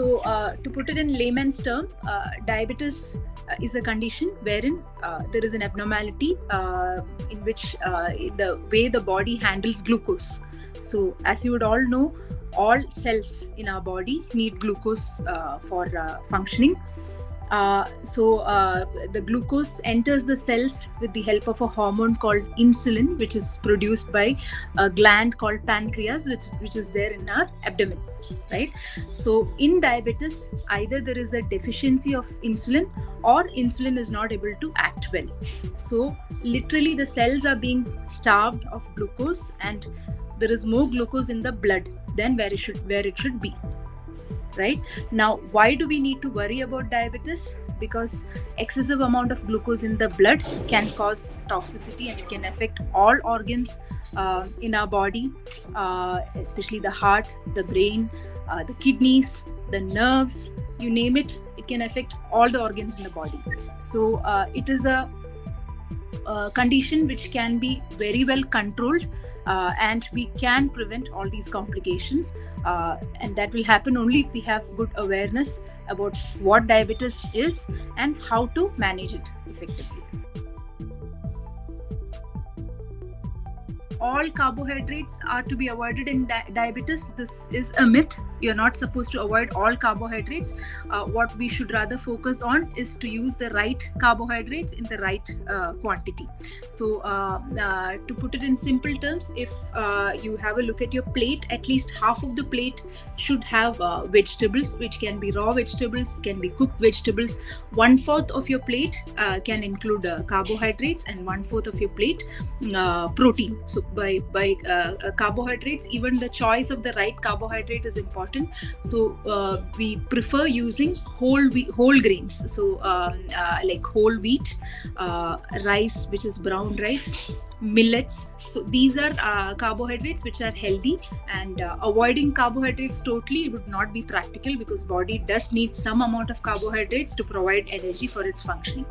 So to put it in layman's term, diabetes is a condition wherein there is an abnormality in which the way the body handles glucose. So as you would all know, all cells in our body need glucose for functioning. So the glucose enters the cells with the help of a hormone called insulin, which is produced by a gland called pancreas, which is there in our abdomen, right? So in diabetes, either there is a deficiency of insulin or insulin is not able to act well. So literally the cells are being starved of glucose and there is more glucose in the blood than where it should be. Right? Now, why do we need to worry about diabetes? Because excessive amount of glucose in the blood can cause toxicity and it can affect all organs in our body, especially the heart, the brain, the kidneys, the nerves, you name it, it can affect all the organs in the body. So it is a condition which can be very well controlled. And we can prevent all these complications, and that will happen only if we have good awareness about what diabetes is and how to manage it effectively. All carbohydrates are to be avoided in diabetes. This is a myth. You're not supposed to avoid all carbohydrates. What we should rather focus on is to use the right carbohydrates in the right quantity. So to put it in simple terms, if you have a look at your plate, at least half of the plate should have vegetables, which can be raw vegetables, can be cooked vegetables. 1/4 of your plate can include carbohydrates and 1/4 of your plate protein. So by carbohydrates, even the choice of the right carbohydrate is important. So we prefer using whole grains. So like whole wheat, rice, which is brown rice, millets. So these are carbohydrates which are healthy, and avoiding carbohydrates totally would not be practical because body does need some amount of carbohydrates to provide energy for its functioning.